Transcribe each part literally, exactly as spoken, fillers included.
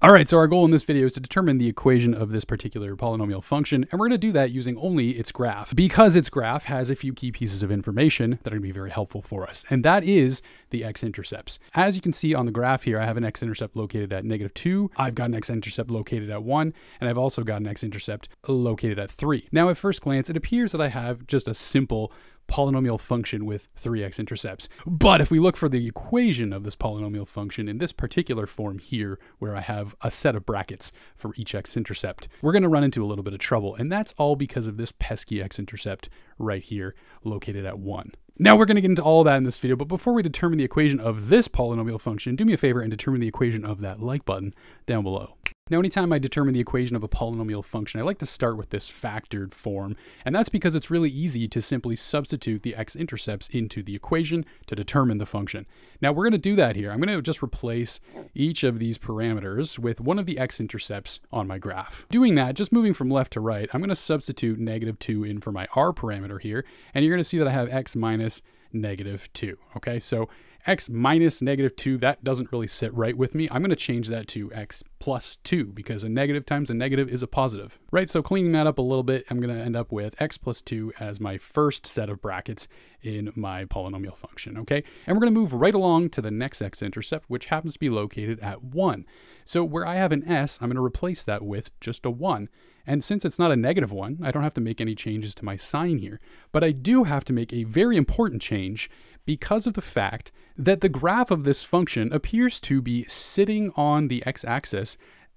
All right, so our goal in this video is to determine the equation of this particular polynomial function, and we're gonna do that using only its graph, because its graph has a few key pieces of information that are gonna be very helpful for us, and that is the x-intercepts. As you can see on the graph here, I have an x-intercept located at negative two, I've got an x-intercept located at one, and I've also got an x-intercept located at three. Now, at first glance, it appears that I have just a simple polynomial function with three x-intercepts. But if we look for the equation of this polynomial function in this particular form here, where I have a set of brackets for each x-intercept, we're gonna run into a little bit of trouble. And that's all because of this pesky x-intercept right here, located at one. Now we're gonna get into all that in this video, but before we determine the equation of this polynomial function, do me a favor and determine the equation of that like button down below. Now, anytime I determine the equation of a polynomial function, I like to start with this factored form, and that's because it's really easy to simply substitute the x-intercepts into the equation to determine the function. Now, we're gonna do that here. I'm gonna just replace each of these parameters with one of the x-intercepts on my graph. Doing that, just moving from left to right, I'm gonna substitute negative two in for my r parameter here, and you're gonna see that I have x minus negative two, okay? So x minus negative two, that doesn't really sit right with me. I'm gonna change that to x plus two, because a negative times a negative is a positive, right? So cleaning that up a little bit, I'm gonna end up with x plus two as my first set of brackets in my polynomial function, okay? And we're gonna move right along to the next x-intercept, which happens to be located at one. So where I have an s, I'm gonna replace that with just a one. And since it's not a negative one, I don't have to make any changes to my sign here, but I do have to make a very important change because of the fact that the graph of this function appears to be sitting on the x-axis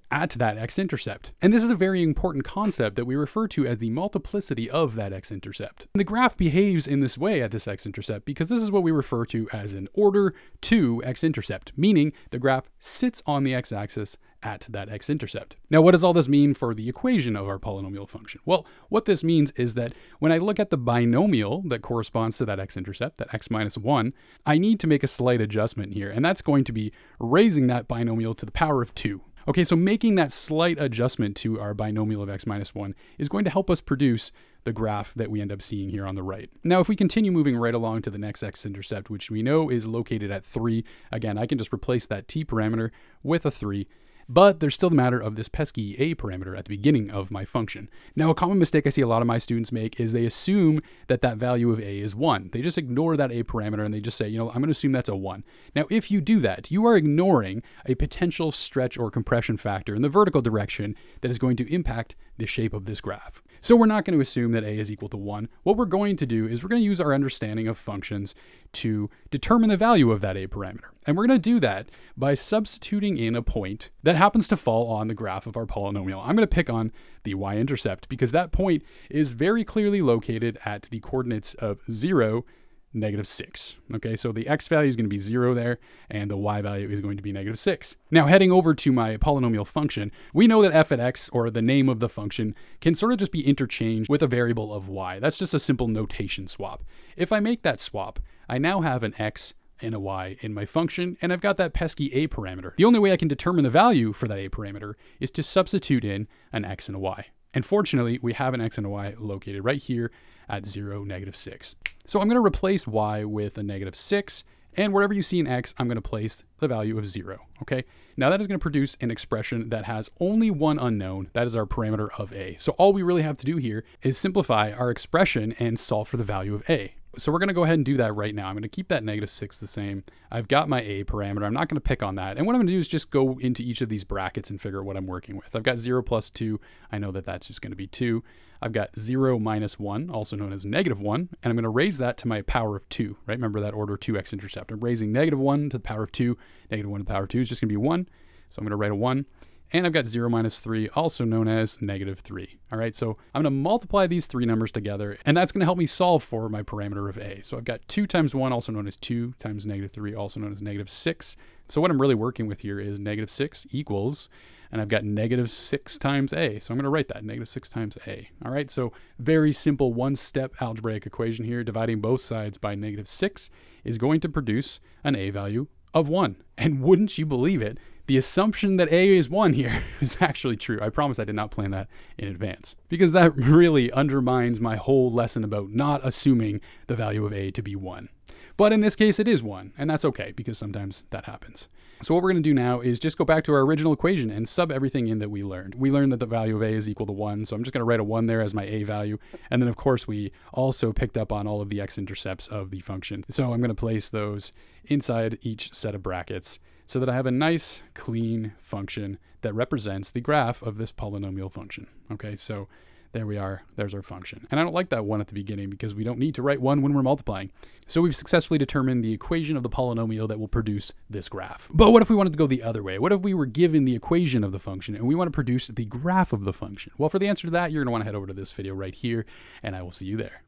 at that x-intercept. And this is a very important concept that we refer to as the multiplicity of that x-intercept. And the graph behaves in this way at this x-intercept because this is what we refer to as an order two x-intercept, meaning the graph sits on the x-axis at that x-intercept. Now, what does all this mean for the equation of our polynomial function? Well, what this means is that when I look at the binomial that corresponds to that x-intercept, that x minus one, I need to make a slight adjustment here, and that's going to be raising that binomial to the power of two. Okay, so making that slight adjustment to our binomial of x minus one is going to help us produce the graph that we end up seeing here on the right. Now, if we continue moving right along to the next x-intercept, which we know is located at three, again, I can just replace that t parameter with a three, but there's still the matter of this pesky a parameter at the beginning of my function. Now, a common mistake I see a lot of my students make is they assume that that value of a is one. They just ignore that a parameter and they just say, you know, I'm gonna assume that's a one. Now, if you do that, you are ignoring a potential stretch or compression factor in the vertical direction that is going to impact the shape of this graph. So we're not gonna assume that a is equal to one. What we're going to do is we're gonna use our understanding of functions to determine the value of that a parameter. And we're gonna do that by substituting in a point that happens to fall on the graph of our polynomial. I'm gonna pick on the y-intercept because that point is very clearly located at the coordinates of zero, negative six. Okay, so the x value is going to be zero there, and the y value is going to be negative six. Now, heading over to my polynomial function, we know that f at x, or the name of the function, can sort of just be interchanged with a variable of y. That's just a simple notation swap. If I make that swap, I now have an x and a y in my function, and I've got that pesky a parameter. The only way I can determine the value for that a parameter is to substitute in an x and a y. And fortunately, we have an x and a y located right here at zero, negative six. So I'm gonna replace y with a negative six, and wherever you see an x, I'm gonna place the value of zero, okay? Now that is gonna produce an expression that has only one unknown, that is our parameter of a. So all we really have to do here is simplify our expression and solve for the value of a. So we're gonna go ahead and do that right now. I'm gonna keep that negative six the same. I've got my a parameter, I'm not gonna pick on that. And what I'm gonna do is just go into each of these brackets and figure out what I'm working with. I've got zero plus two, I know that that's just gonna be two. I've got zero minus one, also known as negative one, and I'm gonna raise that to my power of two, right? Remember that order two x-intercept. I'm raising negative one to the power of two, negative one to the power of two is just gonna be one, so I'm gonna write a one. And I've got zero minus three, also known as negative three. All right, so I'm gonna multiply these three numbers together, and that's gonna help me solve for my parameter of a. So I've got two times one, also known as two, times negative three, also known as negative six. So what I'm really working with here is negative six equals, and I've got negative six times a. So I'm gonna write that, negative six times a. All right, so very simple one-step algebraic equation here. Dividing both sides by negative six is going to produce an a value of one. And wouldn't you believe it, the assumption that a is one here is actually true. I promise I did not plan that in advance, because that really undermines my whole lesson about not assuming the value of a to be one. But in this case, it is one, and that's okay because sometimes that happens. So what we're going to do now is just go back to our original equation and sub everything in that we learned. We learned that the value of a is equal to one, so I'm just going to write a one there as my a value. And then, of course, we also picked up on all of the x-intercepts of the function. So I'm going to place those inside each set of brackets so that I have a nice, clean function that represents the graph of this polynomial function. Okay, so there we are, there's our function. And I don't like that one at the beginning because we don't need to write one when we're multiplying. So we've successfully determined the equation of the polynomial that will produce this graph. But what if we wanted to go the other way? What if we were given the equation of the function and we want to produce the graph of the function? Well, for the answer to that, you're going to want to head over to this video right here, and I will see you there.